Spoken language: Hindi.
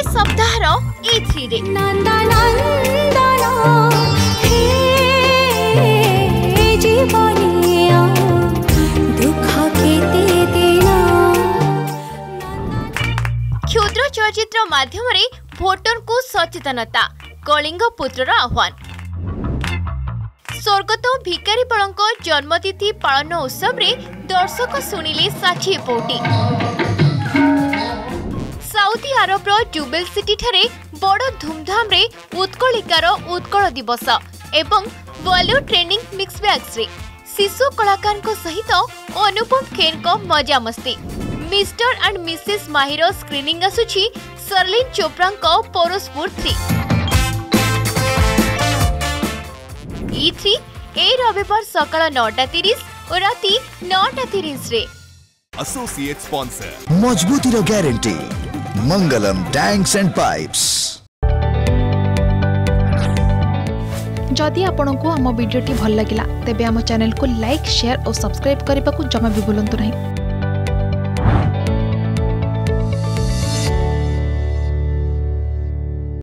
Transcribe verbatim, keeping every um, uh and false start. ए सप्ताहर ए थ्री रे नंदा नंदन हे जीवनिया दुख केते देना क्षुद्र चलचित्र माध्यम रे भोटर को सचेतनता कलिंग पुत्रर आह्वान स्वर्गत भिकारीपाल जन्मतिथि पालन उत्सव रे दर्शक शुणिले षाठी पौटी साउदी आरबर जुबेल सिटी ठारे बड़ धूमधाम रे उत्कलिकार उत्कल दिवस एवं बॉलीवुड ट्रेंडिंग मिक्स बैग्स रे शिशु कलाकार सहित अनुपम खेर मजामस्ती मिस्टर एंड मिसेस माहिर स्क्रीनिंग आसुची सरलीन चोप्रा परोसपुर थ्री ई थ्री ए रविवार सकाळ नौ तीस और राति नौ तीस रे एसोसिएट स्पॉन्सर मजबूती रो guarantee Mangalam tanks and pipes. जदि आपण को हम वीडियो टी भल लागिला तेबे हम चैनल को लाइक शेयर और सब्सक्राइब करबा को जमा भी भूलंतु नहीं।